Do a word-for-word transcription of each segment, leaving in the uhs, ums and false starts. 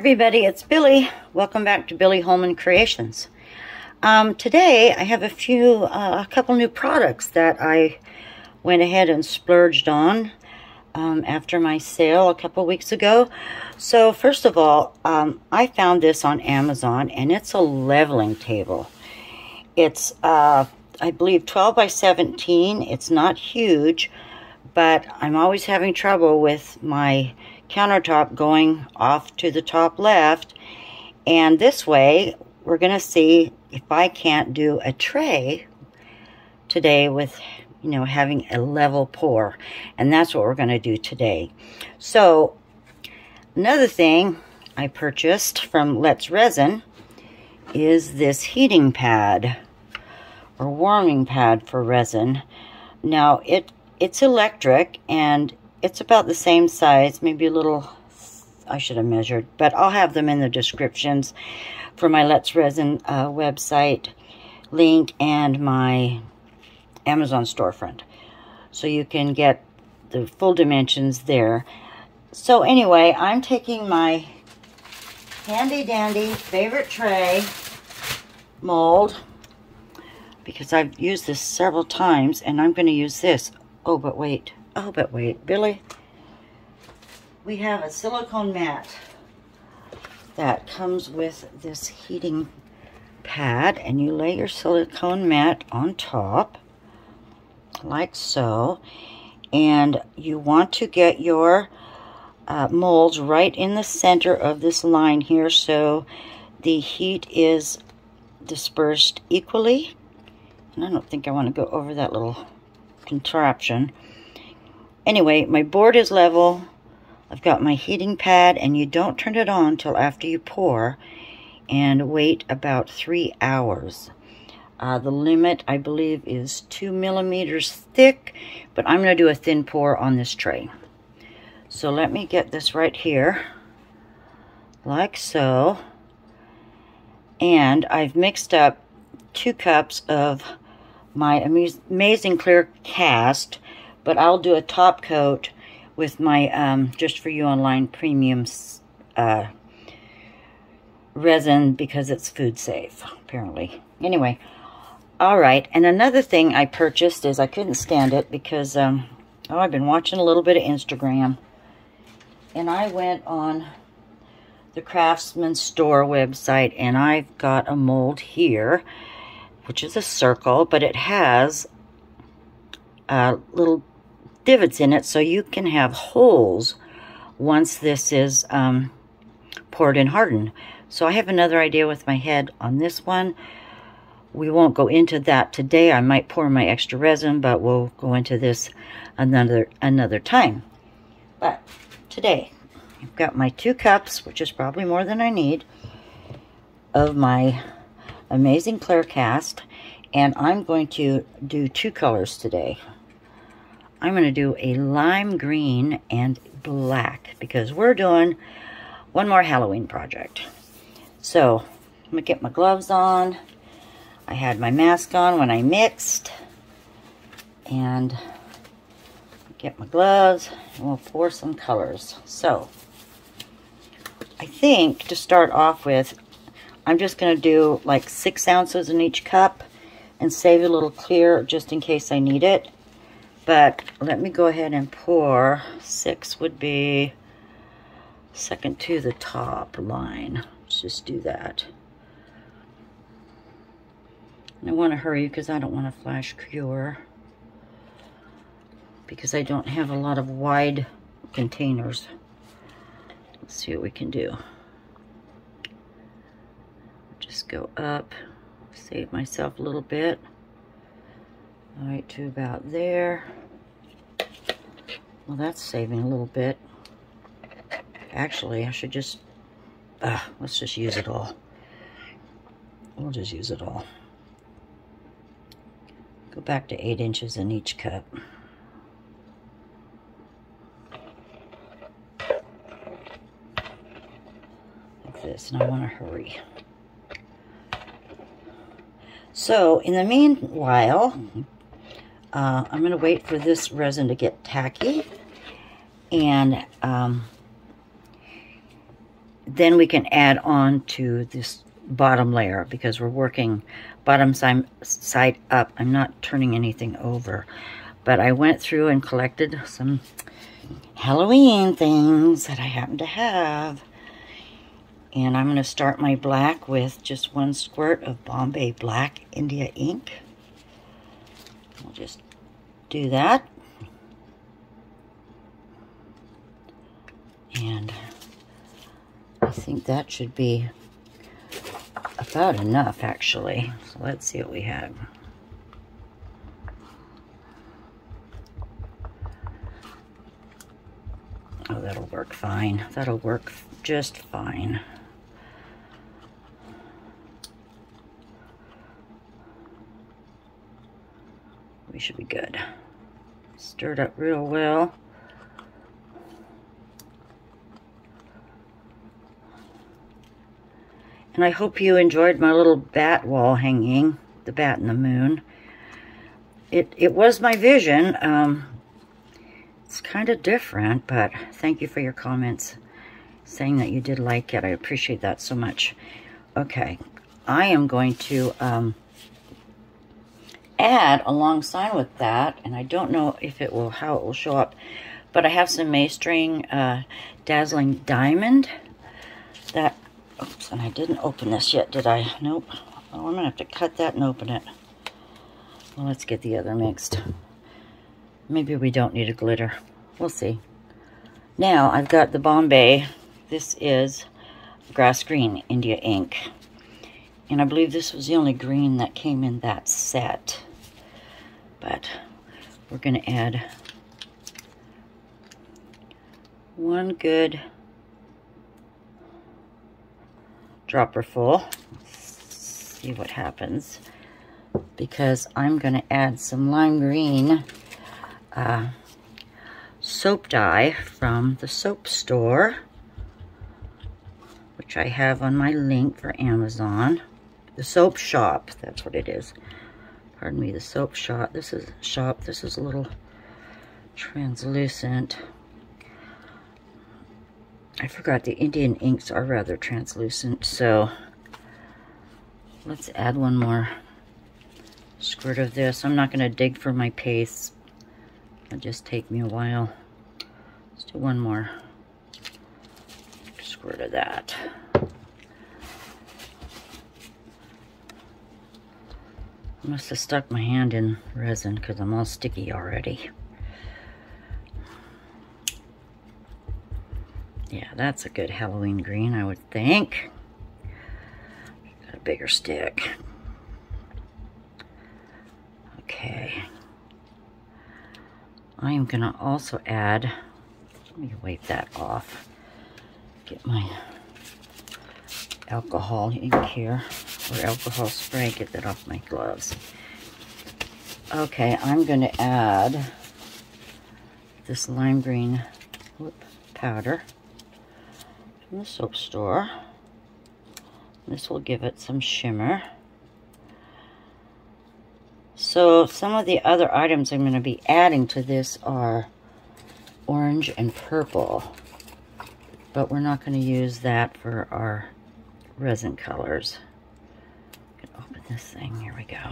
everybody, it's Billie. Welcome back to Billie Holman Creations. Um, today I have a few, uh, a couple new products that I went ahead and splurged on um, after my sale a couple weeks ago. So first of all, um, I found this on Amazon, and it's a leveling table. It's, uh, I believe, twelve by seventeen. It's not huge, but I'm always having trouble with my countertop going off to the top left, and this way we're going to see if I can't do a tray today with, you know, having a level pour, and that's what we're going to do today. So another thing I purchased from Let's Resin is this heating pad or warming pad for resin. Now it it's electric, and it's about the same size, maybe a little, I should have measured, but I'll have them in the descriptions for my Let's Resin uh, website link and my Amazon storefront. So you can get the full dimensions there. So anyway, I'm taking my handy dandy favorite tray mold, because I've used this several times, and I'm going to use this. Oh, but wait. Oh, but wait, Billie, we have a silicone mat that comes with this heating pad, and you lay your silicone mat on top, like so, and you want to get your uh, molds right in the center of this line here, so the heat is dispersed equally, and I don't think I want to go over that little contraption. Anyway, my board is level, I've got my heating pad, and you don't turn it on till after you pour, and wait about three hours. Uh, the limit, I believe, is two millimeters thick, but I'm going to do a thin pour on this tray. So let me get this right here, like so. And I've mixed up two cups of my Amazing Clear Cast, but I'll do a top coat with my um, Just For You Online premium uh, resin, because it's food safe, apparently. Anyway, all right. And another thing I purchased is, I couldn't stand it because, um, oh, I've been watching a little bit of Instagram. And I went on the Craftsman Store website, and I've got a mold here, which is a circle, but it has uh, little divots in it, so you can have holes once this is um, poured and hardened. So I have another idea with my head on this one. We won't go into that today. I might pour my extra resin, but we'll go into this another another time. But today I've got my two cups, which is probably more than I need, of my Amazing Clear Cast, and I'm going to do two colors today. I'm going to do a lime green and black, because we're doing one more Halloween project. So I'm going to get my gloves on. I had my mask on when I mixed. And get my gloves, and we'll pour some colors. So I think to start off with, I'm just going to do like six ounces in each cup and save a little clear just in case I need it. But let me go ahead and pour. Six would be second to the top line. Let's just do that. And I want to hurry because I don't want to flash cure, because I don't have a lot of wide containers. Let's see what we can do. Just go up, save myself a little bit. All right, to about there. Well, that's saving a little bit. Actually, I should just, uh, let's just use it all. We'll just use it all. Go back to eight inches in each cup. Like this, and I want to hurry. So, in the meanwhile, Uh, I'm going to wait for this resin to get tacky, and um, Then we can add on to this bottom layer because we're working bottom side up. I'm not turning anything over. But I went through and collected some Halloween things that I happen to have. And I'm going to start my black with just one squirt of Bombay Black India ink. We'll just do that. And I think that should be about enough, actually. So let's see what we have. Oh, that'll work fine. That'll work just fine. We should be good. Stir it up real well. And I hope you enjoyed my little bat wall hanging, the bat and the moon. It, it was my vision. Um, it's kind of different, but thank you for your comments saying that you did like it. I appreciate that so much. Okay, I am going to um, add alongside with that, and I don't know if it will, how it will show up, but I have some Maystring uh, Dazzling Diamond that... Oops, and I didn't open this yet, did I? Nope. Oh, I'm going to have to cut that and open it. Well, let's get the other mixed. Maybe we don't need a glitter. We'll see. Now, I've got the Bombay. This is Grass Green India ink. And I believe this was the only green that came in that set. But we're going to add one good... dropper full. Let's see what happens, because I'm going to add some lime green uh, soap dye from the soap store, which I have on my link for Amazon. The soap shop, that's what it is. Pardon me, the soap shop. This is shop. This is a little translucent. I forgot the Indian inks are rather translucent, so let's add one more squirt of this. I'm not going to dig for my paste. It'll just take me a while. Let's do one more squirt of that. I must have stuck my hand in resin because I'm all sticky already. Yeah, that's a good Halloween green, I would think. Got a bigger stick. Okay. I am going to also add... Let me wipe that off. Get my alcohol ink here. Or alcohol spray. Get that off my gloves. Okay, I'm going to add this lime green whoop, powder. From the soap store. This will give it some shimmer. So some of the other items I'm going to be adding to this are orange and purple, but we're not going to use that for our resin colors. I'm going to open this thing. Here we go.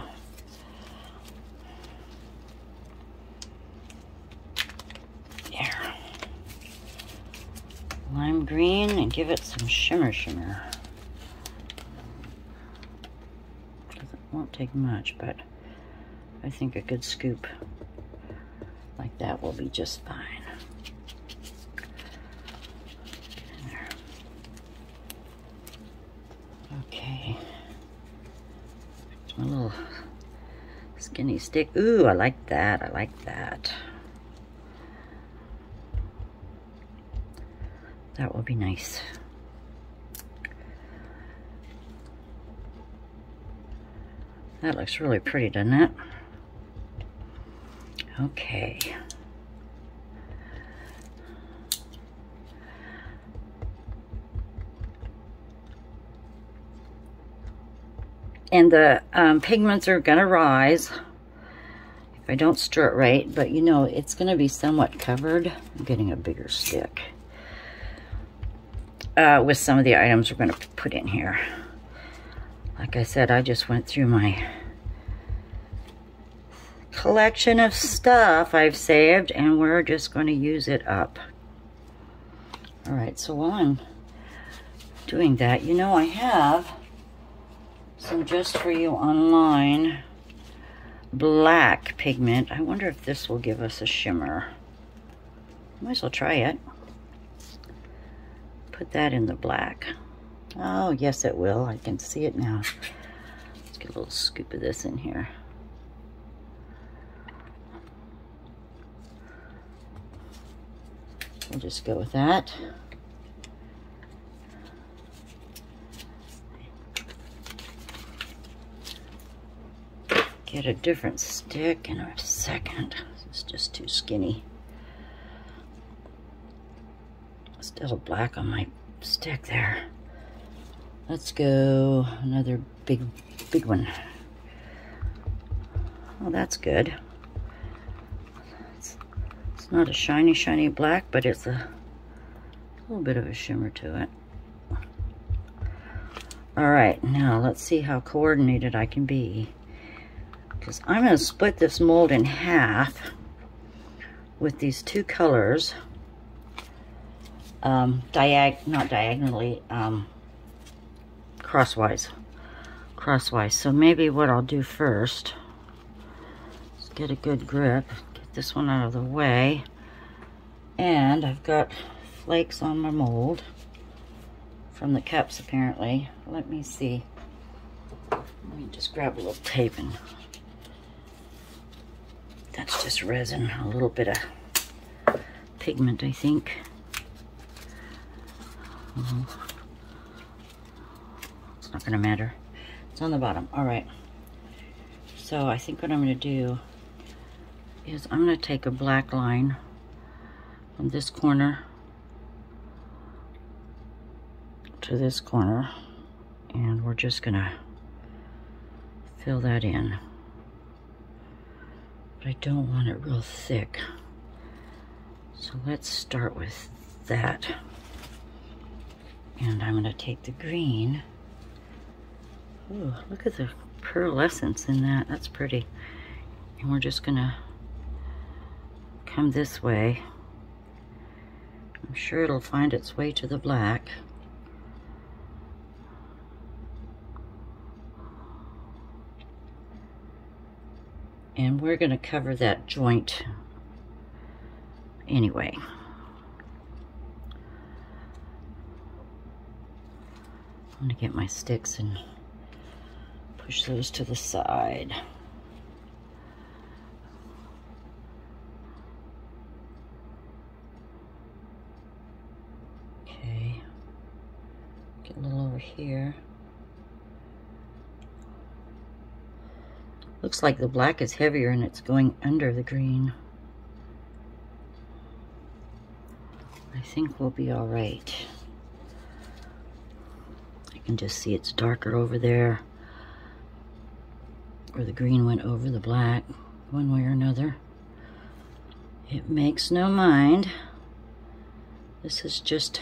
Lime green and give it some shimmer shimmer. It won't take much, but I think a good scoop like that will be just fine. There. Okay. That's my little skinny stick. Ooh, I like that. I like that. That will be nice. That looks really pretty, doesn't it? Okay. And the um, pigments are gonna rise if I don't stir it right, but you know, it's gonna be somewhat covered. I'm getting a bigger stick. uh, with some of the items we're going to put in here. Like I said, I just went through my collection of stuff I've saved, and we're just going to use it up. All right, so while I'm doing that, you know, I have some Just For You Online black pigment. I wonder if this will give us a shimmer. Might as well try it. Put that in the black. Oh, yes, it will. I can see it now. Let's get a little scoop of this in here. We'll just go with that. Get a different stick in a second. This is just too skinny. Still black on my stick there. Let's go another big, big one. Oh, that's good. It's, it's not a shiny, shiny black, but it's a, a little bit of a shimmer to it. All right, now let's see how coordinated I can be, because I'm going to split this mold in half with these two colors, um, diag not diagonally, um, crosswise, crosswise. So maybe what I'll do first is get a good grip, get this one out of the way, and I've got flakes on my mold from the cups apparently. Let me see. Let me just grab a little tape and. That's just resin, a little bit of pigment, I think. Mm-hmm. It's not going to matter. It's on the bottom. All right. So I think what I'm going to do is I'm going to take a black line from this corner to this corner, and we're just going to fill that in. But I don't want it real thick. So let's start with that. And I'm gonna take the green. Ooh, look at the pearlescence in that, that's pretty. And we're just gonna come this way. I'm sure it'll find its way to the black. And we're going to cover that joint anyway. I'm going to get my sticks and push those to the side. Okay, get a little over here. Looks like the black is heavier and it's going under the green. I think we'll be all right. I can just see it's darker over there, where the green went over the black, one way or another. It makes no mind. This is just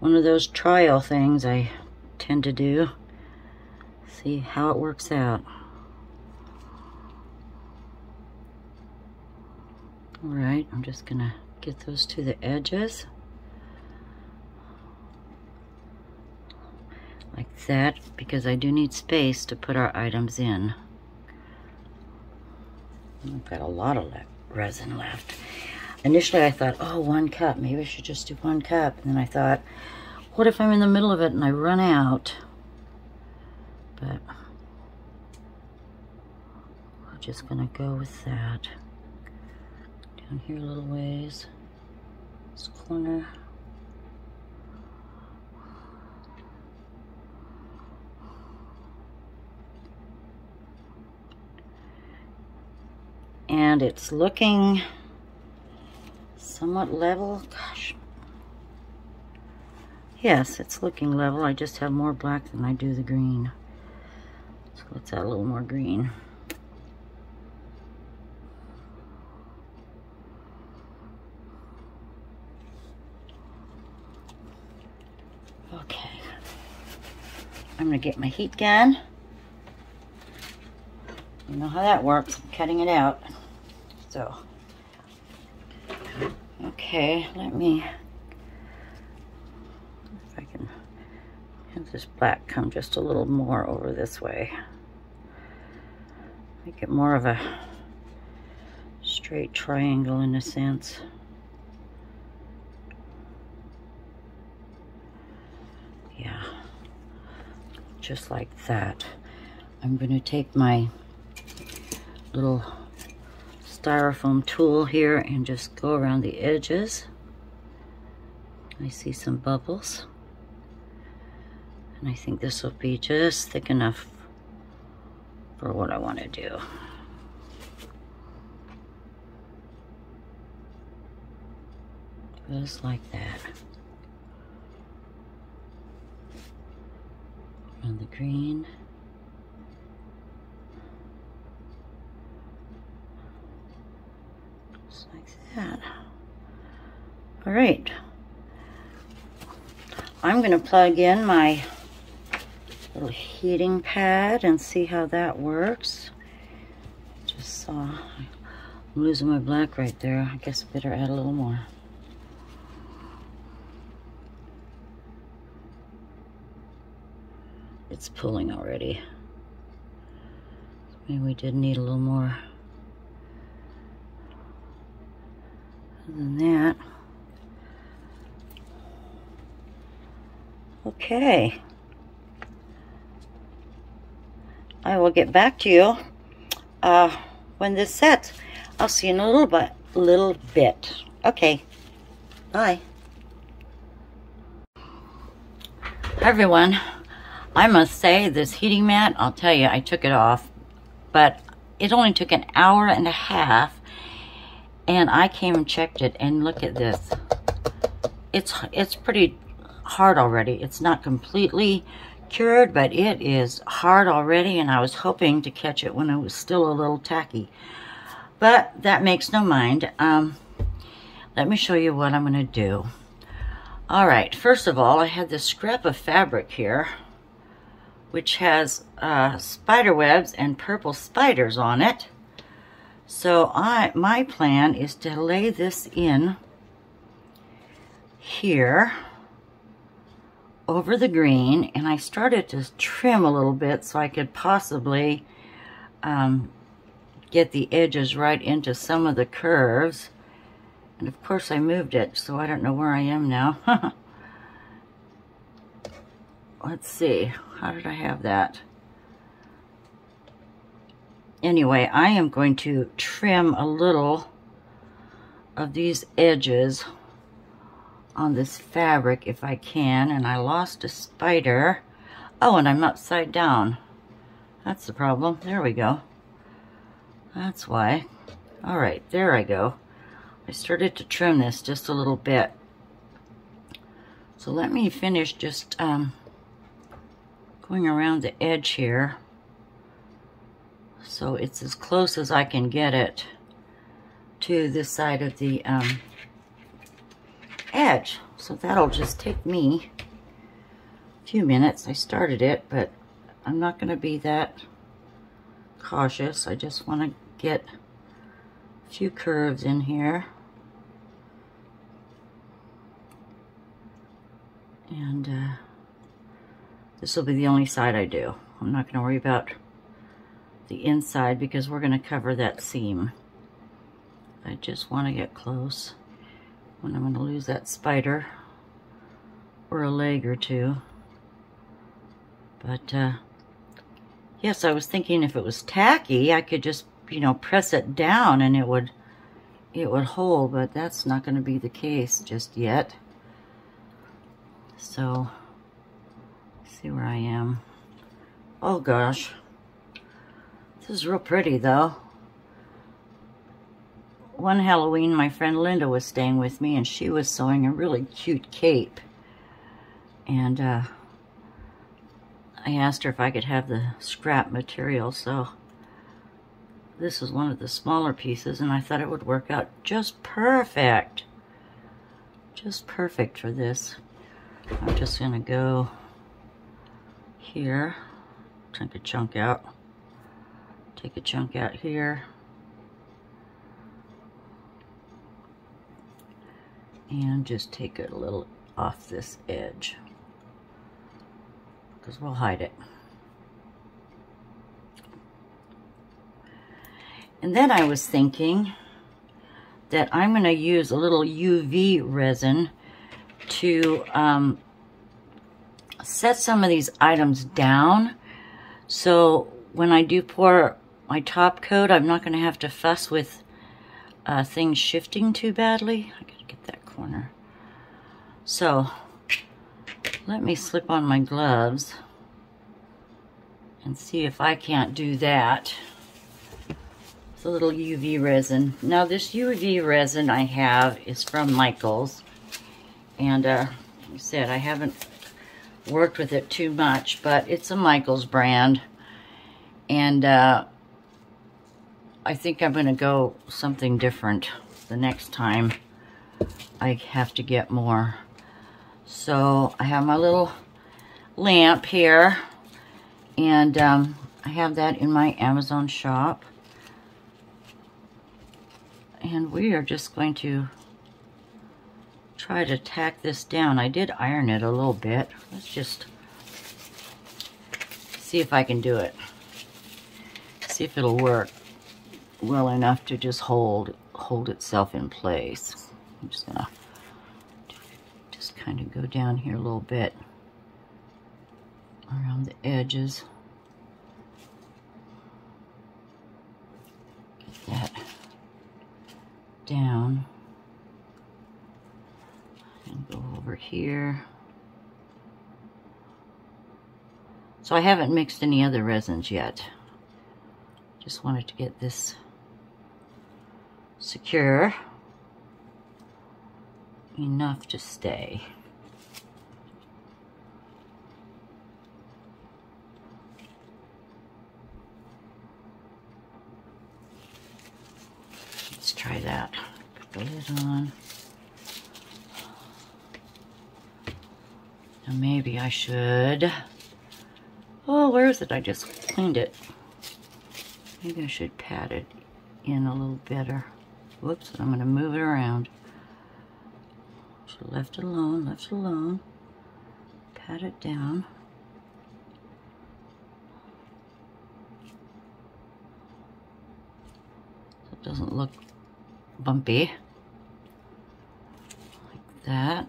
one of those trial things I tend to do. See how it works out. All right, I'm just gonna get those to the edges. Like that, because I do need space to put our items in. I've got a lot of le resin left. Initially I thought, oh, one cup, maybe I should just do one cup. And then I thought, what if I'm in the middle of it and I run out? But we're just gonna go with that. Down here a little ways, this corner. And it's looking somewhat level. Gosh. Yes, it's looking level. I just have more black than I do the green. So let's add a little more green. I'm going to get my heat gun. You know how that works. I'm cutting it out. So, okay, let me, if I can have this black come just a little more over this way. Make it more of a straight triangle in a sense. Yeah, just like that. I'm going to take my little styrofoam tool here and just go around the edges. I see some bubbles, and I think this will be just thick enough for what I want to do. Just like that. On the green. Just like that. All right. I'm going to plug in my little heating pad and see how that works. Just saw, I'm losing my black right there. I guess I better add a little more. It's pulling already. Maybe we did need a little more. Other than that. Okay. I will get back to you uh, when this sets. I'll see you in a little bit. Little bit. Okay. Bye. Hi, everyone. I must say, this heating mat, I'll tell you, I took it off, but it only took an hour and a half, and I came and checked it, and look at this. It's, it's pretty hard already. It's not completely cured, but it is hard already, and I was hoping to catch it when it was still a little tacky. But that makes no mind. Um, let me show you what I'm going to do. All right, first of all, I had this scrap of fabric here, which has uh, spider webs and purple spiders on it. So I, my plan is to lay this in here over the green, and I started to trim a little bit so I could possibly um, get the edges right into some of the curves. And of course I moved it, so I don't know where I am now. Let's see, how did I have that? Anyway, I am going to trim a little of these edges on this fabric if I can. And I lost a spider. Oh, and I'm upside down. That's the problem. There we go. That's why. All right, there I go. I started to trim this just a little bit. So let me finish just... Um, going around the edge here, so it's as close as I can get it to this side of the um, edge. So that'll just take me a few minutes. I started it, but I'm not going to be that cautious. I just want to get a few curves in here. And uh, this will be the only side I do. I'm not going to worry about the inside because we're going to cover that seam. I just want to get close when I'm going to lose that spider or a leg or two. But, uh, yes, I was thinking if it was tacky, I could just, you know, press it down and it would, it would hold, but that's not going to be the case just yet. So... see where I am. Oh gosh. This is real pretty though. One Halloween my friend Linda was staying with me and she was sewing a really cute cape. And uh, I asked her if I could have the scrap material, so this is one of the smaller pieces and I thought it would work out just perfect. Just perfect for this. I'm just gonna go here, take a chunk out, take a chunk out here, and just take a little off this edge, because we'll hide it. And then I was thinking that I'm going to use a little U V resin to um, set some of these items down, so when I do pour my top coat, I'm not going to have to fuss with uh, things shifting too badly. I gotta get that corner. So let me slip on my gloves and see if I can't do that. It's a little U V resin. Now this U V resin I have is from Michaels, and uh, like I said, I haven't worked with it too much, but it's a Michaels brand, and uh, I think I'm going to go something different the next time I have to get more. So I have my little lamp here, and um, I have that in my Amazon shop, and we are just going to try to tack this down. I did iron it a little bit. Let's just see if I can do it. See if it'll work well enough to just hold hold itself in place. I'm just gonna just kind of go down here a little bit around the edges. Get that down. And go over here. So I haven't mixed any other resins yet. Just wanted to get this secure enough to stay. Let's try that. Put the lid on. Maybe I should. Oh, where is it? I just cleaned it. Maybe I should pat it in a little better. Whoops, I'm going to move it around. So left it alone, left it alone. Pat it down. So it doesn't look bumpy. Like that.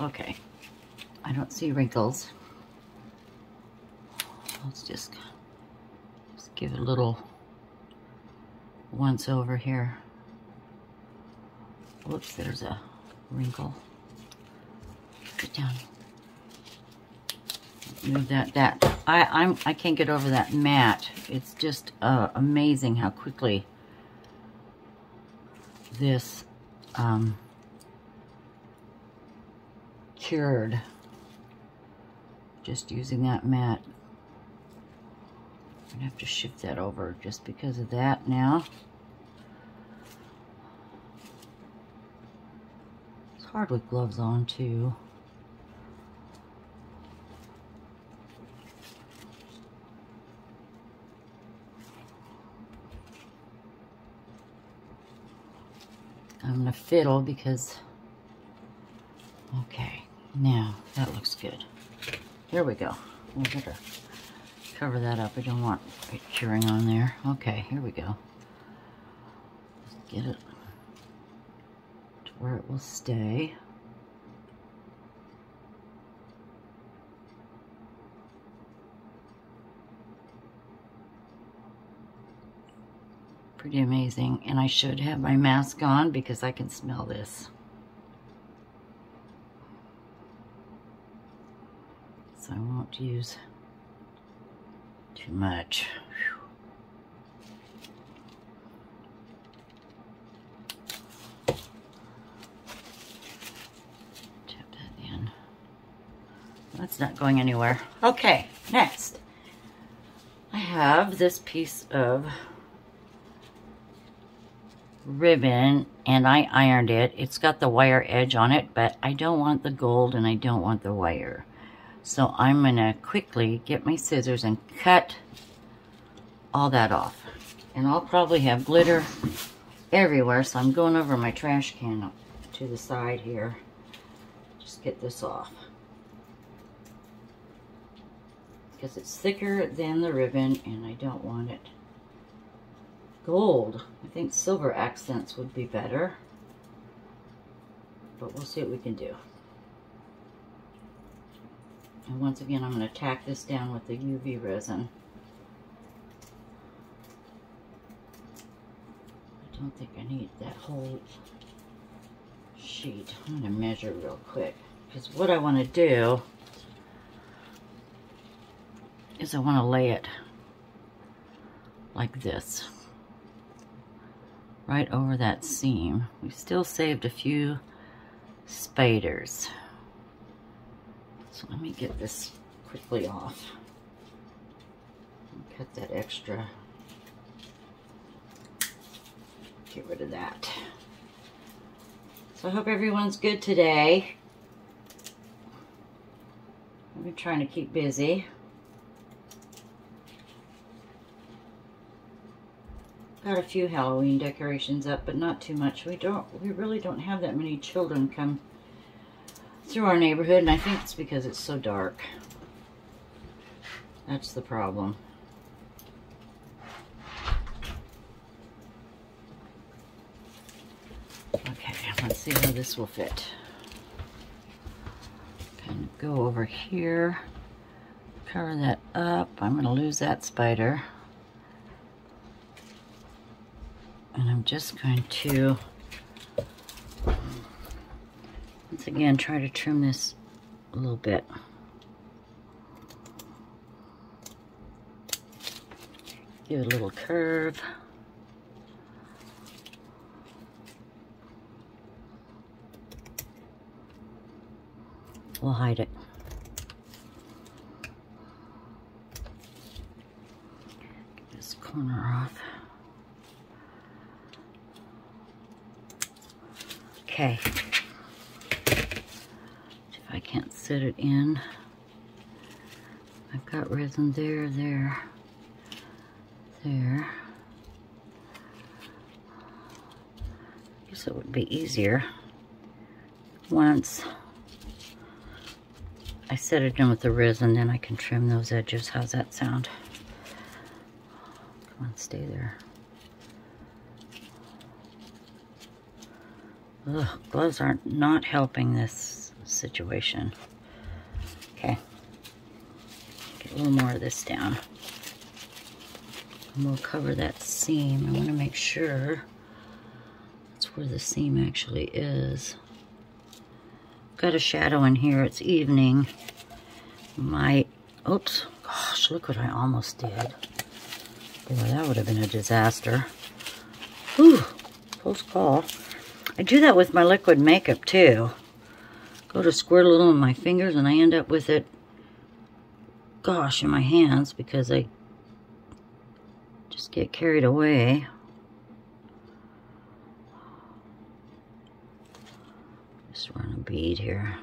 Okay, I don't see wrinkles. Let's just, just give it a little once over here. Whoops, there's a wrinkle. Get down. Move that. That I I'm I can't get over that mat. It's just uh, amazing how quickly this. Um, Cured. Just using that mat. I'm gonna have to shift that over just because of that now. It's hard with gloves on too. I'm gonna fiddle because okay. Now, that looks good. There we go. We'll better cover that up. I don't want it curing on there. Okay, here we go. Let's get it to where it will stay. Pretty amazing. And I should have my mask on because I can smell this. I won't use too much. Whew. Tap that in. That's not going anywhere. Okay, next. I have this piece of ribbon and I ironed it. It's got the wire edge on it, but I don't want the gold and I don't want the wire. So I'm gonna quickly get my scissors and cut all that off. And I'll probably have glitter everywhere, so I'm going over my trash can up to the side here. Just get this off. Because it's thicker than the ribbon and I don't want it gold. I think silver accents would be better, but we'll see what we can do. And once again, I'm going to tack this down with the U V resin. I don't think I need that whole sheet. I'm going to measure real quick, because what I want to do is I want to lay it like this, right over that seam. We've still saved a few spaders. So let me get this quickly off and cut that extra. Get rid of that. So I hope everyone's good today. I've been trying to keep busy. Got a few Halloween decorations up, but not too much. We don't. We really don't have that many children come through our neighborhood, and I think it's because it's so dark. That's the problem. Okay, let's see how this will fit. Kind of go over here, cover that up. I'm going to lose that spider. And I'm just going to once again, try to trim this a little bit. Give it a little curve. We'll hide it. Get this corner off. Okay. I can't set it in. I've got resin there, there, there. I guess it would be easier once I set it in with the resin, then I can trim those edges. How's that sound? Come on, stay there. Ugh, gloves aren't not helping this situation. Okay, get a little more of this down and we'll cover that seam. I want to make sure that's where the seam actually is. Got a shadow in here. It's evening. My oops, gosh, look what I almost did. Boy, that would have been a disaster. Whew, close call. I do that with my liquid makeup too. Go to squirt a little on my fingers and I end up with it, gosh, in my hands because I just get carried away. Just run a bead here.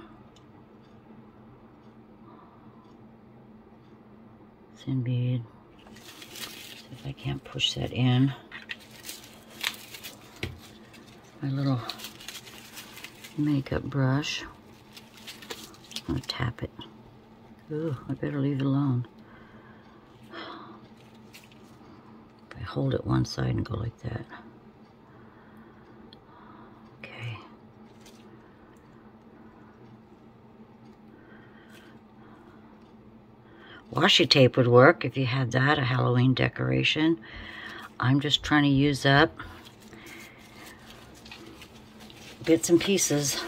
Thin bead. See if I can't push that in. My little makeup brush. I'm going to tap it. Ooh, I better leave it alone. If I hold it one side and go like that. Okay. Washi tape would work if you had that, a Halloween decoration. I'm just trying to use up bits and pieces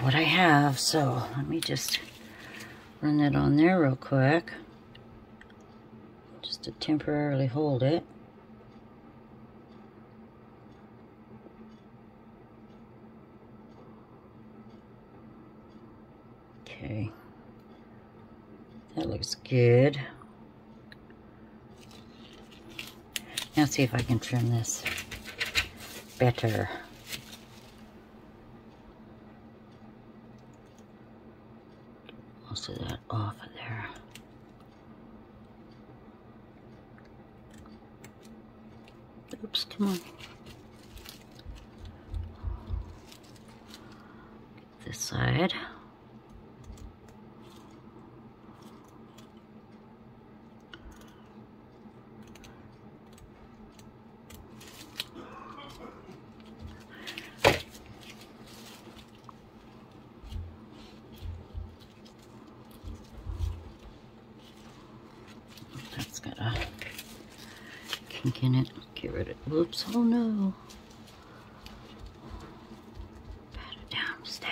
what I have, so let me just run that on there real quick, just to temporarily hold it. Okay, that looks good. Now see if I can trim this. better. Most of that off of there. Oops, come on. Get this side. In it, get rid of it. Whoops, oh no. Pat it down, stay.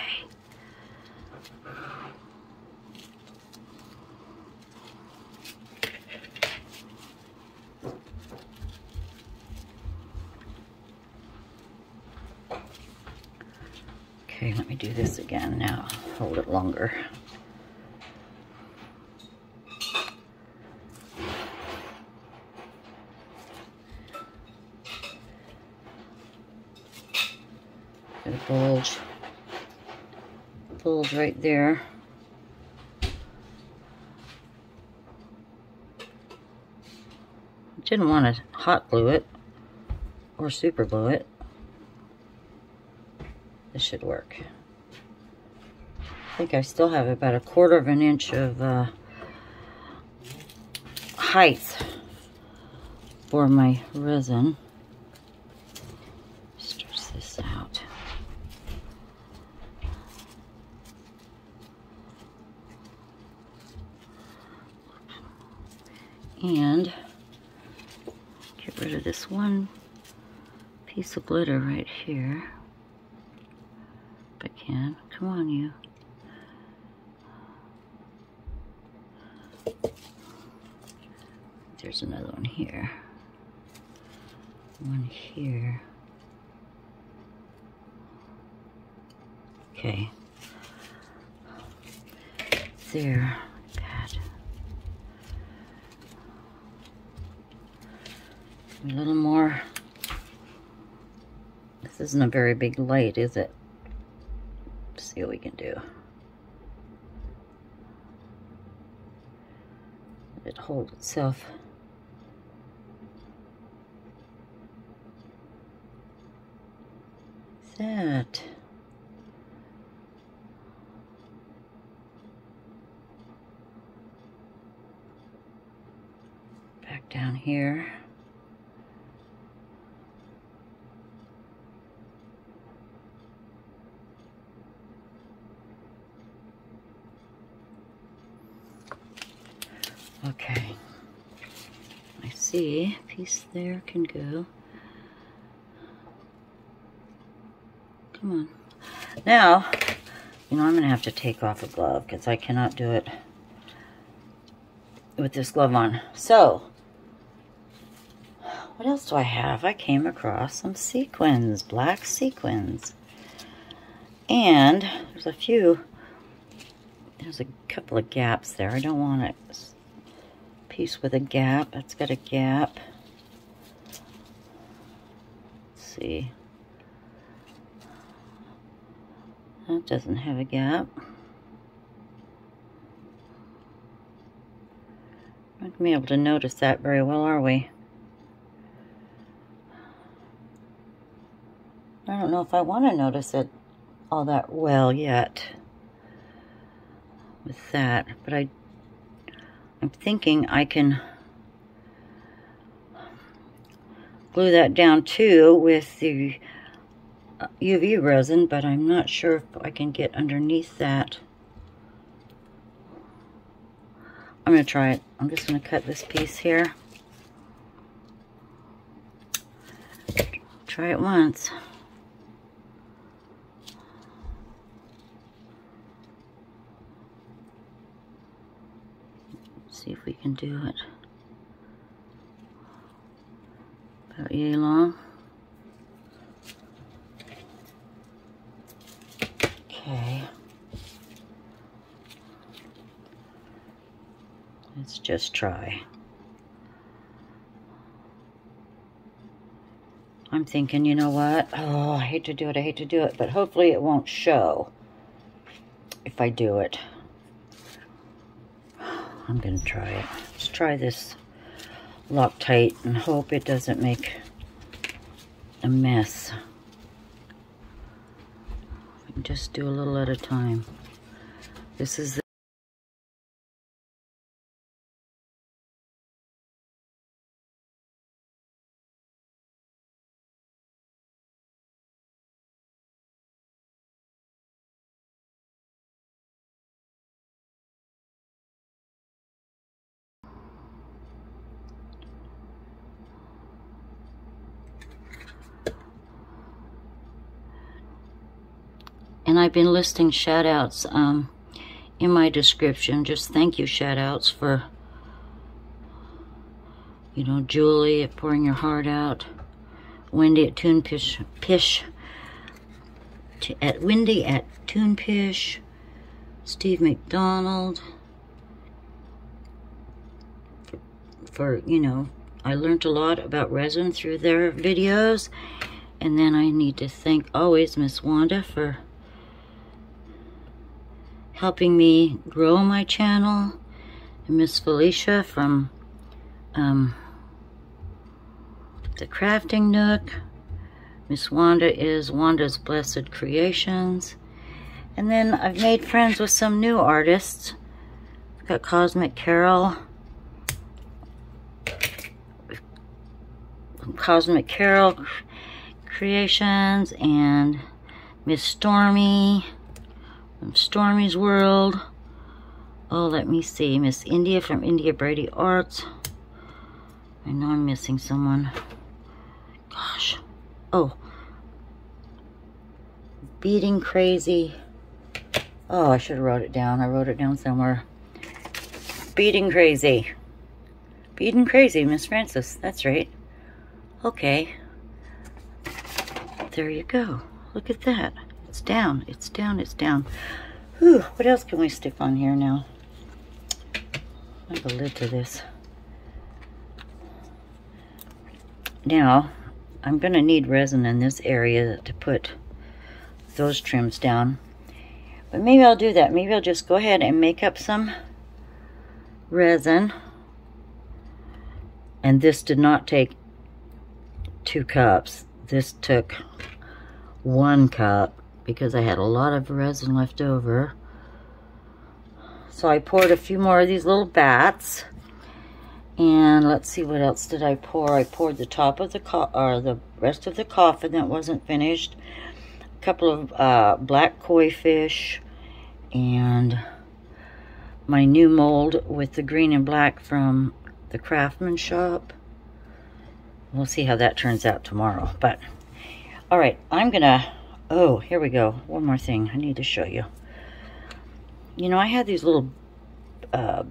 Okay, let me do this again now. Hold it longer. Bulge, bulge right there. Didn't want to hot glue it or super glue it. This should work. I think I still have about a quarter of an inch of uh, height for my resin. Stretch this out. And get rid of this one piece of glitter right here, if I can. Come on, you. There's another one here. One here. Okay. There. A little more. This isn't a very big light, is it? Let's see what we can do. Let it hold itself. That. Back down here. Okay, I see a piece there can go. Come on. Now, you know, I'm going to have to take off a glove because I cannot do it with this glove on. So, what else do I have? I came across some sequins, black sequins. And there's a few, there's a couple of gaps there. I don't want it. Piece with a gap. That's got a gap. Let's see. That doesn't have a gap. We're not going to be able to notice that very well, are we? I don't know if I want to notice it all that well yet with that, but I I'm thinking I can glue that down too with the U V resin, but I'm not sure if I can get underneath that. I'm going to try it. I'm just going to cut this piece here. Try it once. See if we can do it. About yay long. Okay. Let's just try. I'm thinking, you know what? Oh, I hate to do it. I hate to do it. But hopefully it won't show if I do it. I'm going to try it. Let's try this Loctite and hope it doesn't make a mess. Just do a little at a time. This is the And I've been listing shout-outs um, in my description, just thank you shout-outs for, you know, Julie at Pouring Your Heart Out, Wendy at Toon Pish, Pish to, at Wendy at Toon Pish, Steve McDonald, for, you know, I learned a lot about resin through their videos. And then I need to thank always Miss Wanda for helping me grow my channel, and Miss Felicia from um, The Crafting Nook. Miss Wanda is Wanda's Blessed Creations. And then I've made friends with some new artists. We've got Cosmic Carol, Cosmic Carol Creations, and Miss Stormy from Stormy's World. Oh, let me see. Miss India from India Brady Arts. I know I'm missing someone. Gosh. Oh. Beadin' Crazy. Oh, I should have wrote it down. I wrote it down somewhere. Beadin' Crazy. Beadin' Crazy, Miss Francis. That's right. Okay. There you go. Look at that. It's down, it's down, it's down. Whew, what else can we stick on here now? I have a lid to this. Now, I'm gonna need resin in this area to put those trims down. But maybe I'll do that. Maybe I'll just go ahead and make up some resin. And this did not take two cups. This took one cup, because I had a lot of resin left over. So I poured a few more of these little bats. And let's see, what else did I pour? I poured the top of the co- or the rest of the coffin that wasn't finished. A couple of uh, black koi fish. And my new mold with the green and black from the Craftsman shop. We'll see how that turns out tomorrow. But all right, I'm gonna... Oh, here we go. One more thing I need to show you. You know, I had these little uh,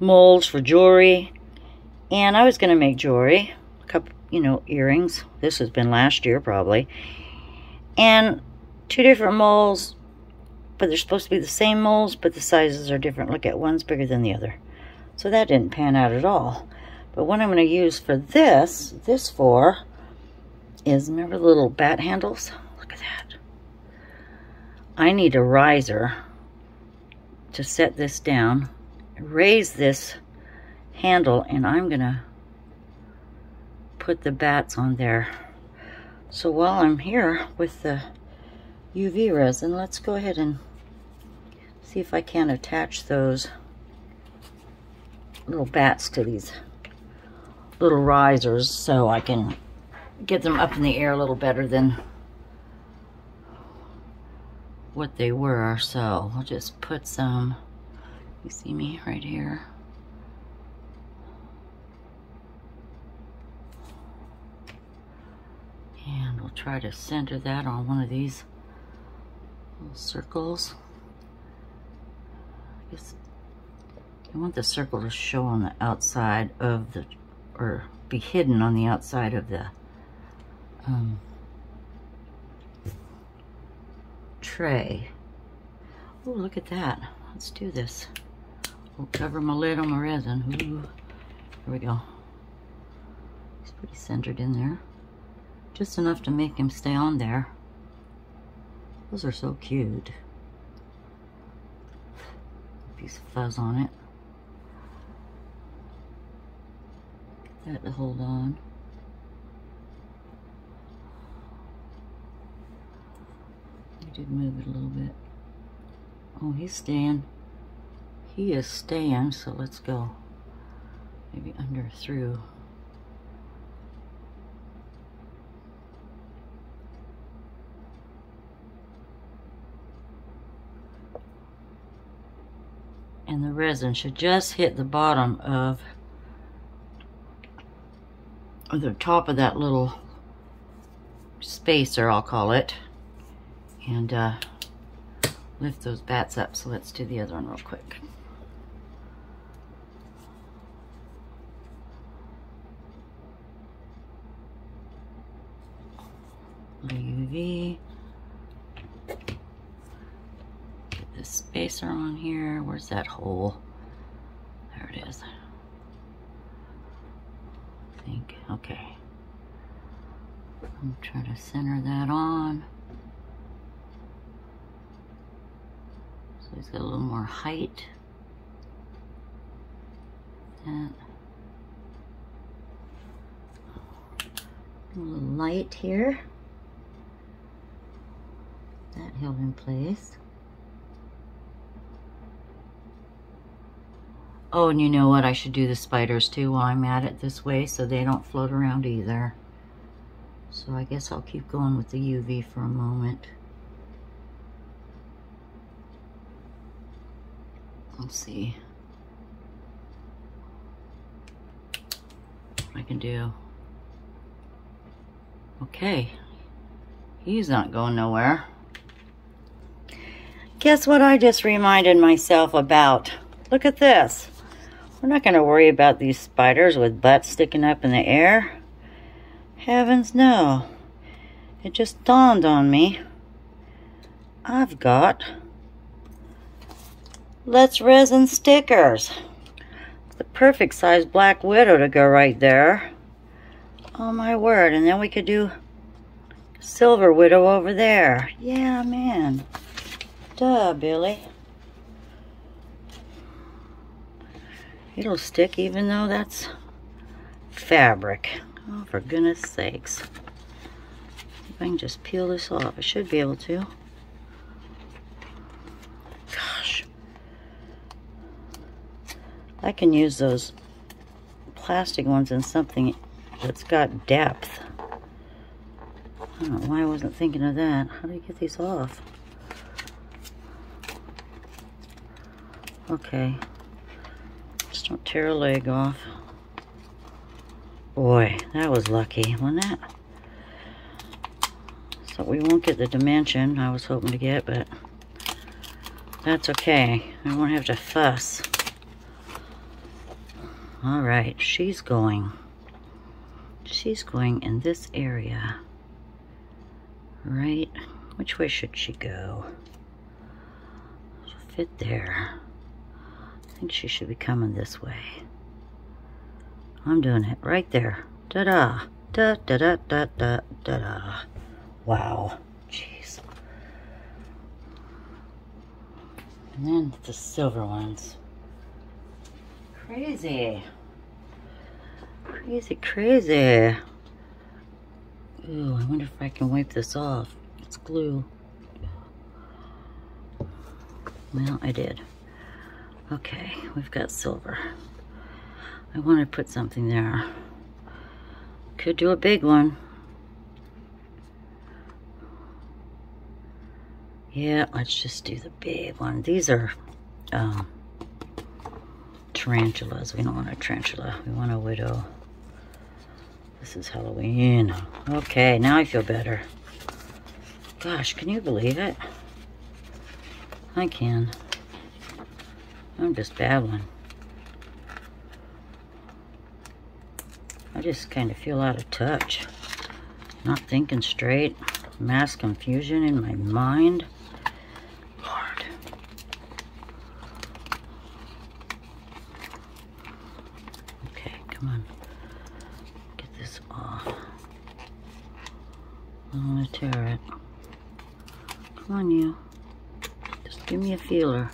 molds for jewelry. And I was going to make jewelry. A couple, you know, earrings. This has been last year, probably. And two different molds. But they're supposed to be the same molds, but the sizes are different. Look at, one's bigger than the other. So that didn't pan out at all. But what I'm going to use for this, this for... is, remember the little bat handles? Look at that. I need a riser to set this down, raise this handle, and I'm gonna put the bats on there. So while I'm here with the U V resin, let's go ahead and see if I can attach those little bats to these little risers so I can get them up in the air a little better than what they were. So we'll just put some, you see me right here. And we'll try to center that on one of these little circles. I guess you want the circle to show on the outside of the, or be hidden on the outside of the Um, tray. Oh, look at that. Let's do this. We'll cover my lid on my resin. Ooh. Here we go. It's pretty centered in there. just enough to make him stay on there. Those are so cute. Piece of fuzz on it. Get that to hold on. I did move it a little bit. Oh, he's staying. He is staying, so let's go. Maybe under, through. And the resin should just hit the bottom of, or the top of that little spacer, I'll call it, and uh, lift those bats up. So let's do the other one real quick. Little U V. This spacer on here. Where's that hole? There it is. I think. Okay. I'm trying to center that on. So he's got a little more height. That. A little light here. That held in place. Oh, and you know what? I should do the spiders too while I'm at it this way so they don't float around either. So I guess I'll keep going with the U V for a moment. Let's see what I can do. Okay. He's not going nowhere. Guess what I just reminded myself about? Look at this. We're not going to worry about these spiders with butts sticking up in the air. Heavens no. It just dawned on me. I've got Let's Resin stickers. The perfect size Black Widow to go right there. Oh my word. And then we could do Silver Widow over there. Yeah, man. Duh, Billy. It'll stick even though that's fabric. Oh, for goodness sakes. If I can just peel this off, I should be able to. Gosh. I can use those plastic ones in something that's got depth. I don't know why I wasn't thinking of that. How do you get these off? Okay. Don't tear a leg off. Boy, that was lucky, wasn't it? So we won't get the dimension I was hoping to get, but that's okay. I won't have to fuss. All right, she's going. She's going in this area. Right? Which way should she go? She'll fit there. I think she should be coming this way. I'm doing it right there. Da-da. Da-da-da-da-da-da-da. Wow. Jeez. And then the silver ones. Crazy. Crazy, crazy. Ooh, I wonder if I can wipe this off. It's glue. Well, I did. Okay, we've got silver. I want to put something there. Could do a big one. Yeah, let's just do the big one. These are um, tarantulas. We don't want a tarantula. We want a widow. This is Halloween. Okay, now I feel better. Gosh, can you believe it? I can. I'm just babbling. I just kind of feel out of touch. Not thinking straight. Mass confusion in my mind. Lord. Okay, come on. Get this off. I'm gonna tear it. Come on, you. Just give me a feeler.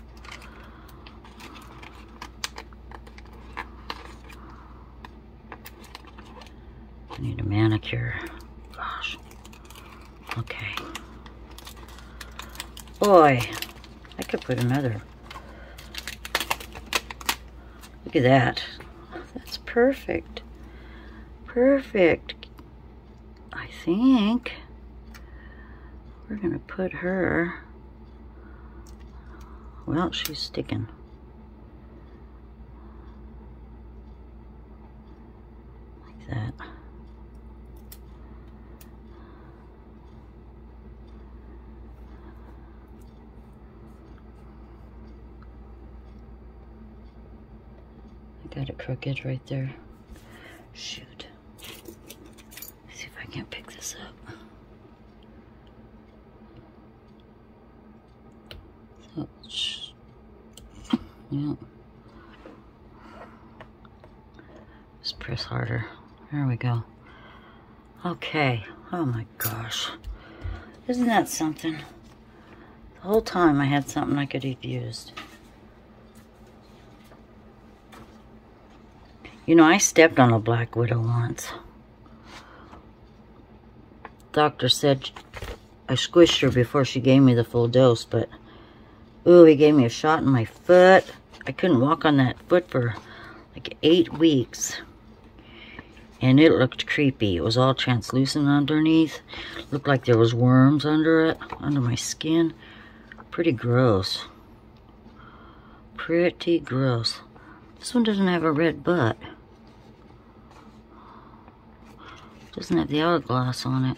I need a manicure. Gosh. Okay. Boy, I could put another. Look at that. That's perfect. Perfect. I think we're gonna put her. Well, she's sticking. Like that. I got it crooked right there. Shoot. See if I can't pick this up. So, shh. Yeah. Just press harder. There we go. Okay. Oh my gosh. Isn't that something? The whole time I had something I could have used. You know, I stepped on a black widow once. Doctor said I squished her before she gave me the full dose, but ooh, he gave me a shot in my foot. I couldn't walk on that foot for like eight weeks. And it looked creepy. It was all translucent underneath. It looked like there was worms under it, under my skin. Pretty gross. Pretty gross. This one doesn't have a red butt. Doesn't have the hourglass on it.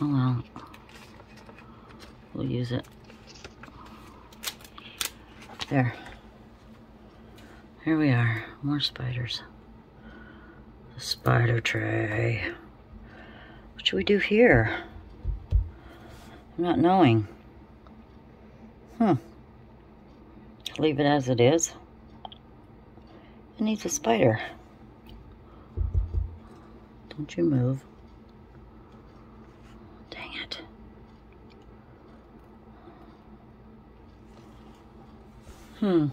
Oh well. We'll use it. There. Here we are. More spiders. The spider tray. What should we do here? I'm not knowing. Hmm. Leave it as it is. It needs a spider. Don't you move. Dang it. Hmm.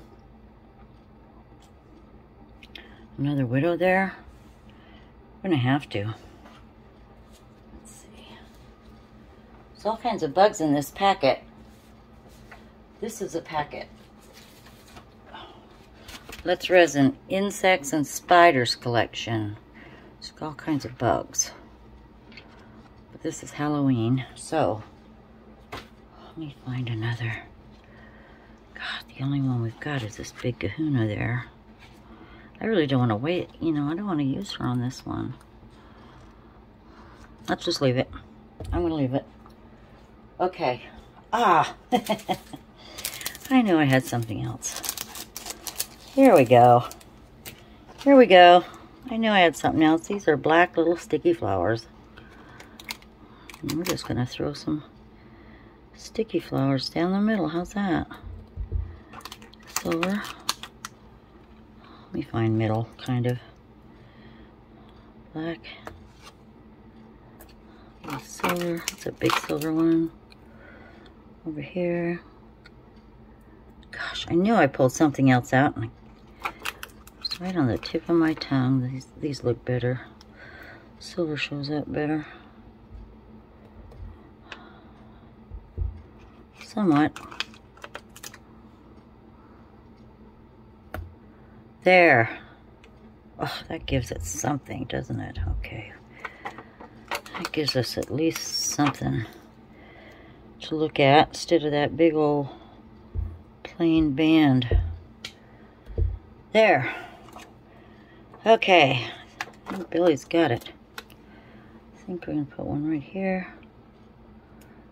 Another widow there? We're gonna have to. Let's see. There's all kinds of bugs in this packet. This is a packet. Let's Resin Insects and Spiders Collection. It's got all kinds of bugs. But this is Halloween, so let me find another. God, the only one we've got is this big kahuna there. I really don't want to wait, you know, I don't want to use her on this one. Let's just leave it. I'm going to leave it. Okay. Ah! I knew I had something else. Here we go. Here we go. I knew I had something else. These are black little sticky flowers. And we're just gonna throw some sticky flowers down the middle. How's that? Silver. Let me find middle, kind of. Black. Silver. That's a big silver one. Over here. Gosh, I knew I pulled something else out. And I right on the tip of my tongue. These, these look better. Silver shows up better. Somewhat. There. Oh, that gives it something, doesn't it? Okay. That gives us at least something to look at instead of that big old plain band. There. Okay, I think Billie's got it. I think we're going to put one right here.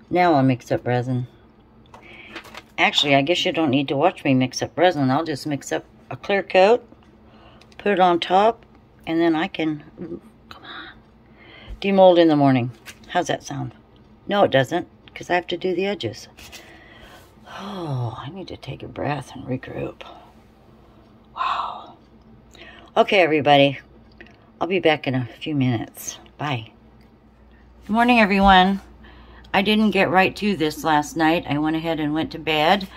Now I'll mix up resin. Actually, I guess you don't need to watch me mix up resin. I'll just mix up a clear coat, put it on top, and then I can, ooh, come on, demold in the morning. How's that sound? No, it doesn't, because I have to do the edges. Oh, I need to take a breath and regroup. Wow. Okay, everybody. I'll be back in a few minutes. Bye. Good morning, everyone. I didn't get right to this last night. I went ahead and went to bed,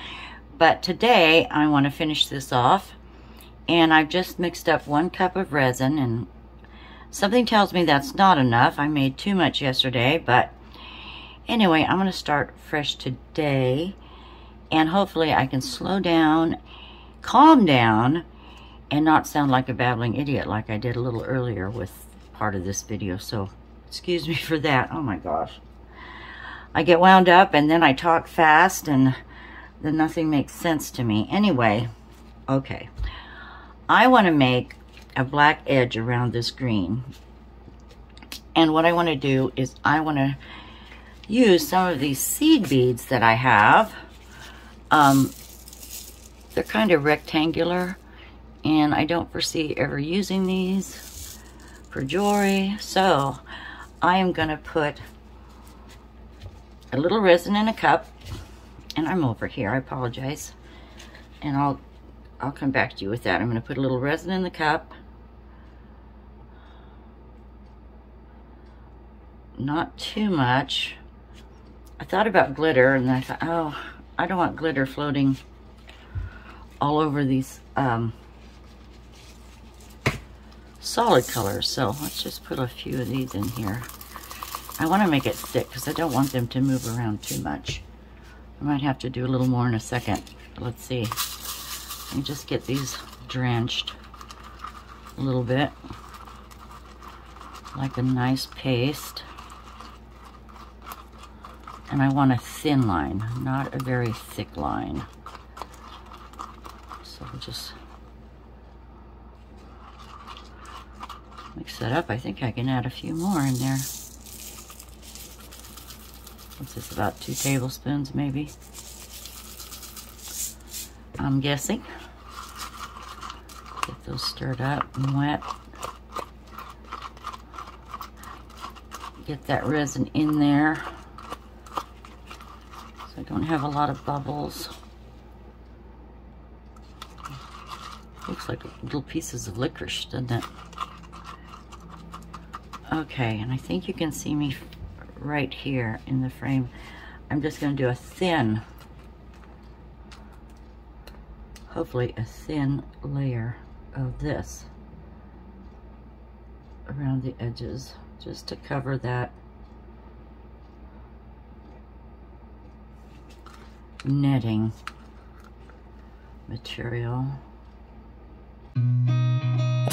but today I want to finish this off. And I've just mixed up one cup of resin, and something tells me that's not enough. I made too much yesterday, but anyway, I'm going to start fresh today, and hopefully I can slow down, calm down, and not sound like a babbling idiot like I did a little earlier with part of this video. So excuse me for that. Oh my gosh. I get wound up and then I talk fast and then nothing makes sense to me. Anyway, okay. I want to make a black edge around this green. And what I want to do is I want to use some of these seed beads that I have. Um, they're kind of rectangular, and I don't foresee ever using these for jewelry. So I am going to put a little resin in a cup, and I'm over here, I apologize, and I'll I'll come back to you with that. I'm going to put a little resin in the cup, not too much. I thought about glitter, and I thought, oh, I don't want glitter floating all over these um, solid colors, so let's just put a few of these in here. I want to make it thick because I don't want them to move around too much. I might have to do a little more in a second. Let's see. Let me just get these drenched a little bit, like a nice paste. And I want a thin line, not a very thick line. So we'll just mix that up. I think I can add a few more in there. What's this, about two tablespoons maybe? I'm guessing. Get those stirred up and wet. Get that resin in there so I don't have a lot of bubbles. Looks like little pieces of licorice, doesn't it? Okay, and I think you can see me right here in the frame. I'm just going to do a thin, hopefully a thin layer of this around the edges, just to cover that netting material. I've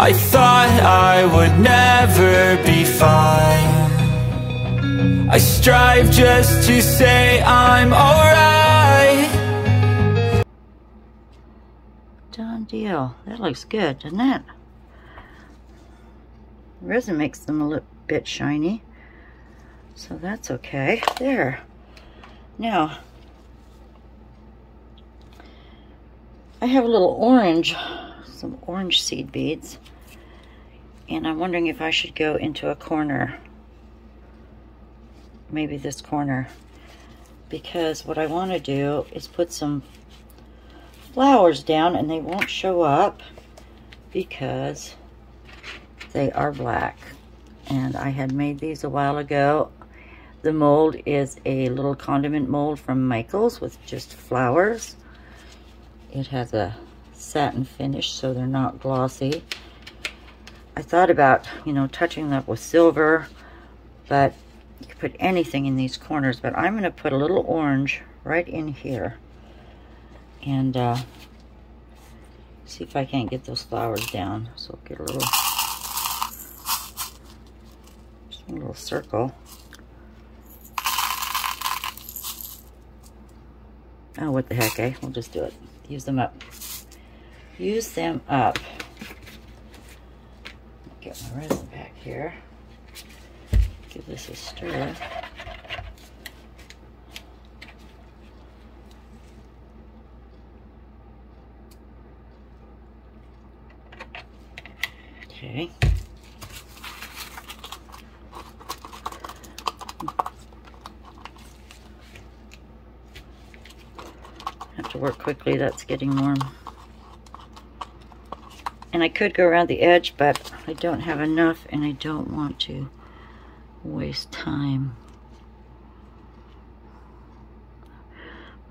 I thought I would never be fine. I strive just to say I'm alright. Done deal. That looks good, doesn't it? Resin makes them a little bit shiny, so that's okay. There. Now, I have a little orange, some orange seed beads, and I'm wondering if I should go into a corner. Maybe this corner, because what I want to do is put some flowers down, and they won't show up because they are black. And I had made these a while ago. The mold is a little condiment mold from Michaels with just flowers. It has a satin finish, so they're not glossy. I thought about, you know, touching them up with silver, but you can put anything in these corners, but I'm going to put a little orange right in here and uh, see if I can't get those flowers down. So get a little, just a little circle. Oh, what the heck, eh? We'll just do it. Use them up. Use them up. Get my resin back here. Give this a stir. Okay. Have to work quickly, that's getting warm. And I could go around the edge, but I don't have enough and I don't want to waste time.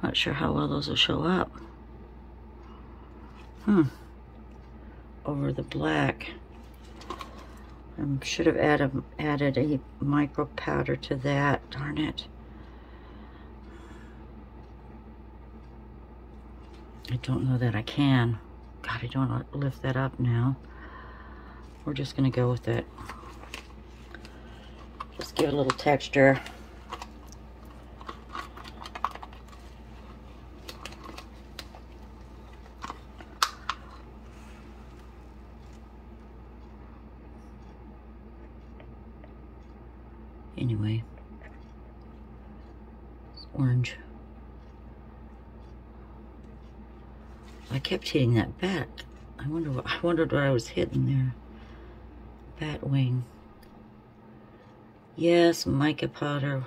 Not sure how well those will show up. Hmm. Over the black. I should have added, added a micro powder to that. Darn it. I don't know that I can. God, I don't want to lift that up now. We're just going to go with it. Just give it a little texture. Anyway, it's orange. I kept hitting that bat. I wonder what, I wondered what I was hitting there. Bat wing. Yes, mica powder.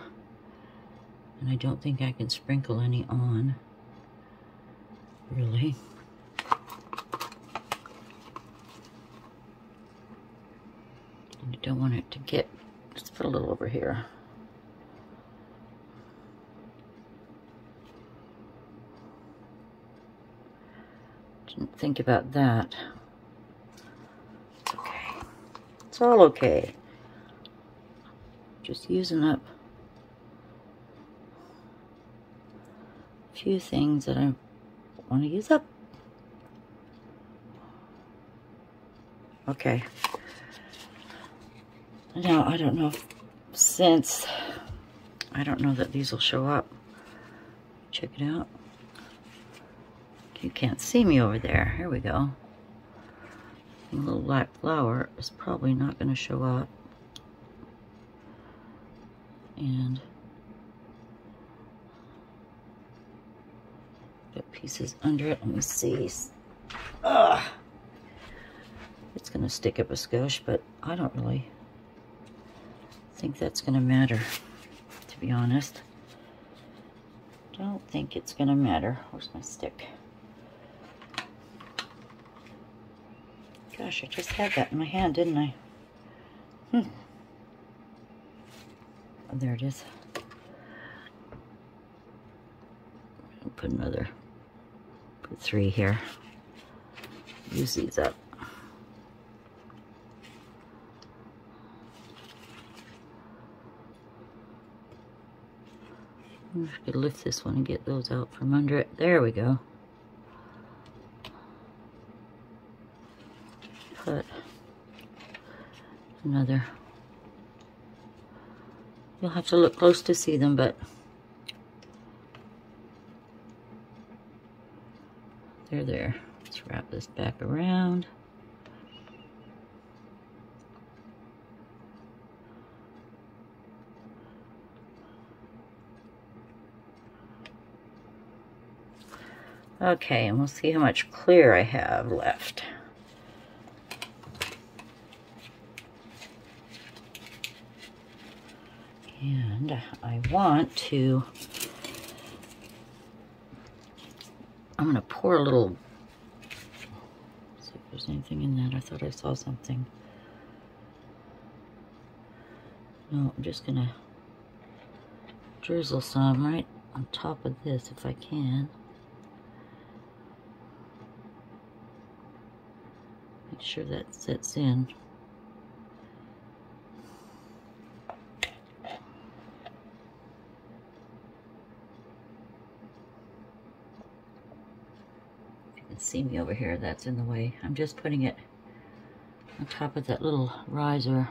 And I don't think I can sprinkle any on. Really. And I don't want it to get. Let's put a little over here. Didn't think about that. It's okay. It's all okay. Just using up a few things that I want to use up. Okay. Now, I don't know if, since I don't know that these will show up. Check it out. You can't see me over there. Here we go. A little black flower is probably not going to show up. And got pieces under it. Let me see. Ugh. It's going to stick up a skosh, but I don't really think that's gonna matter, to be honest. Don't think it's gonna matter. Where's my stick? Gosh, I just had that in my hand, didn't I? Hmm. Oh, there it is. I'll put another, put three here. Use these up. I'm just going to lift this one and get those out from under it. There we go. Put another. You'll have to look close to see them, but they're there. Let's wrap this back around. Okay, and we'll see how much clear I have left. And I want to, I'm going to pour a little, let's see if there's anything in that. I thought I saw something. No, I'm just going to drizzle some right on top of this if I can. Sure that sits in. If you can see me over here, that's in the way. I'm just putting it on top of that little riser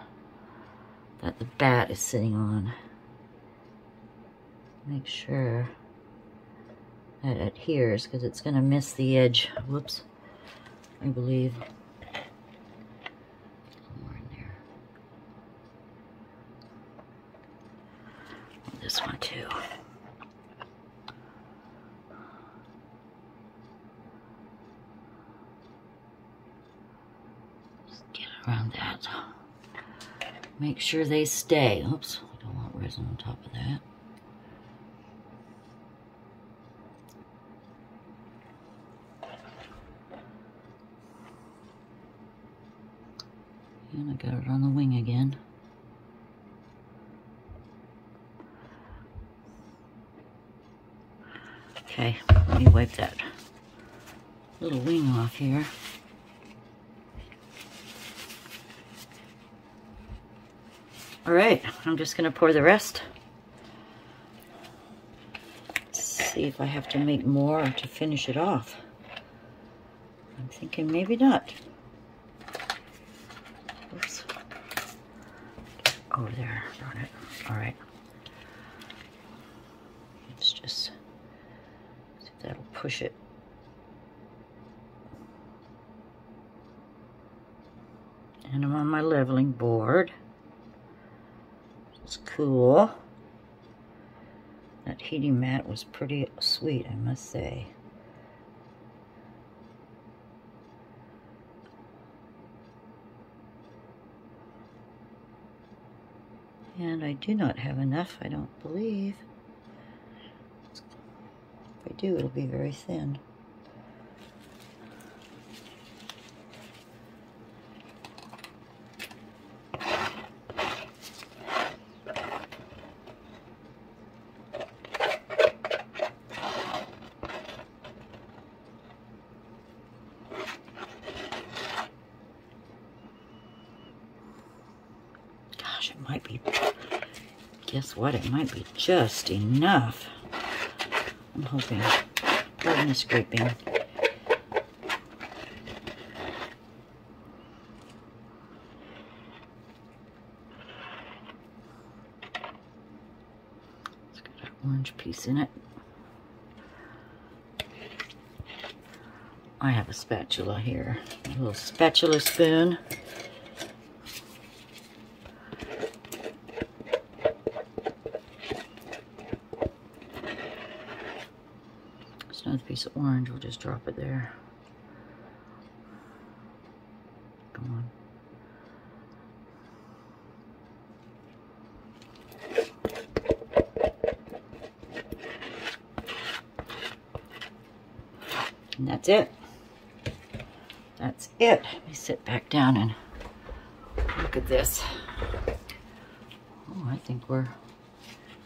that the bat is sitting on. Make sure that it adheres because it's going to miss the edge. Whoops, I believe. This one too. Just get it around that. Make sure they stay. Oops, we don't want resin on top of that. And I got it on the wing again. Okay, let me wipe that little wing off here. Alright, I'm just going to pour the rest. Let's see if I have to make more to finish it off. I'm thinking maybe not. Oops. Over there, darn it. Alright. Let's just see if that'll push it. And I'm on my leveling board. It's cool. That heating mat was pretty sweet, I must say. And I do not have enough, I don't believe. If I do, it'll be very thin. What, it might be just enough. I'm hoping. Pardon the scraping. It's got an orange piece in it. I have a spatula here, a little spatula spoon. Piece of orange, we'll just drop it there. Come on. And that's it. That's it. Let me sit back down and look at this. Oh, I think we're, if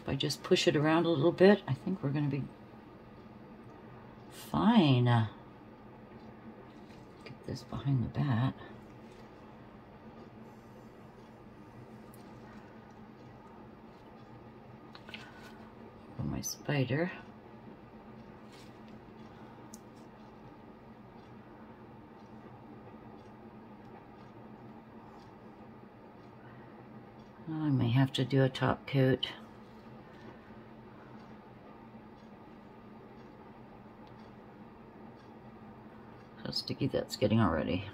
I just push it around a little bit, I think we're going to be fine. Get this behind the bat. For my spider. Oh, I may have to do a top coat. Sticky that's getting already.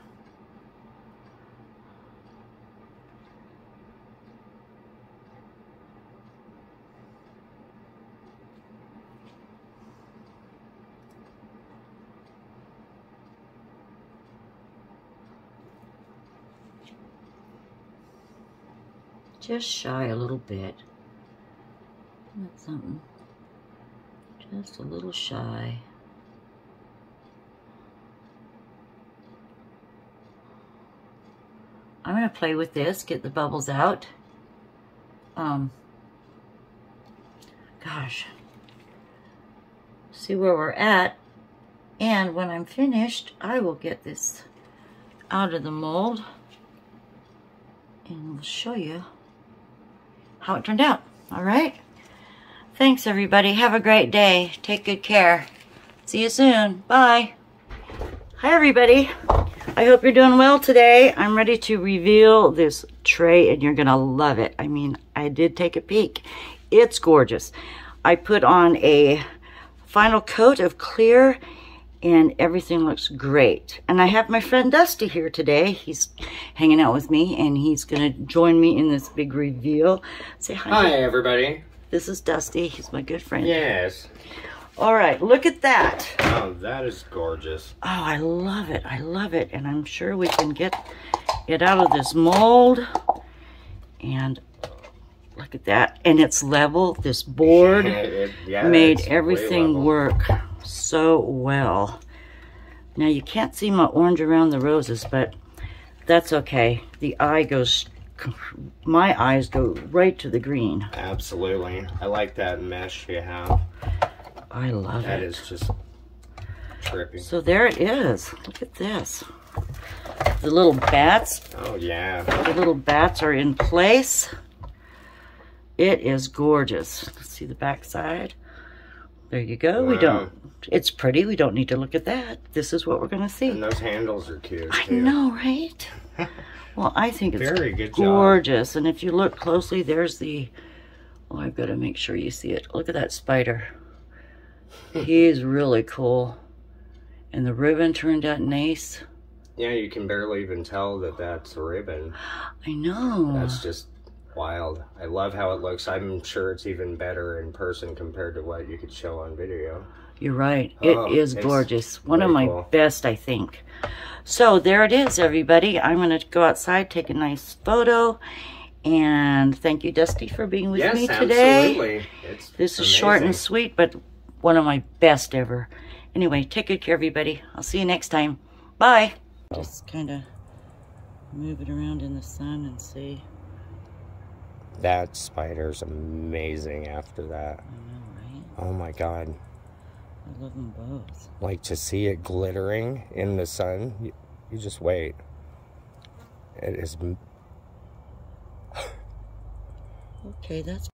Just shy a little bit. Isn't that something? Just a little shy. I'm going to play with this, get the bubbles out. Um, gosh. See where we're at. And when I'm finished, I will get this out of the mold. And we'll show you how it turned out. All right? Thanks, everybody. Have a great day. Take good care. See you soon. Bye. Hi, everybody. I hope you're doing well today. I'm ready to reveal this tray and you're gonna love it. I mean, I did take a peek. It's gorgeous. I put on a final coat of clear and everything looks great. And I have my friend Dusty here today. He's hanging out with me and he's gonna join me in this big reveal. Say hi. Hi, everybody. This is Dusty. He's my good friend. Yes. All right, look at that. Oh, that is gorgeous. Oh, I love it. I love it. And I'm sure we can get it out of this mold. And look at that. And it's level. This board it, yeah, made everything work so well. Now you can't see my orange around the roses, but that's okay. The eye goes, my eyes go right to the green. Absolutely. I like that mesh you have. I love that it. That is just trippy. So there it is. Look at this. The little bats. Oh, yeah. The little bats are in place. It is gorgeous. Let's see the back side. There you go. Wow. We don't. It's pretty. We don't need to look at that. This is what we're going to see. And those handles are cute, too. I know, right? Well, I think it's very good gorgeous. Job. And if you look closely, there's the... Oh, I've got to make sure you see it. Look at that spider. He's really cool. And the ribbon turned out nice. Yeah, you can barely even tell that that's a ribbon. I know. That's just wild. I love how it looks. I'm sure it's even better in person compared to what you could show on video. You're right. Oh, it is gorgeous. One of my cool. best, I think. So there it is, everybody. I'm going to go outside, take a nice photo. And thank you, Dusty, for being with yes, me today. Absolutely. It's this amazing. Is short and sweet, but one of my best ever. Anyway, take good care, everybody. I'll see you next time. Bye. Just kind of move it around in the sun and see. That spider's amazing after that. I know, right? Oh, my God. I love them both. Like, to see it glittering in the sun, you, you just wait. It is... Okay, that's...